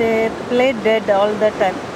they play dead all the time.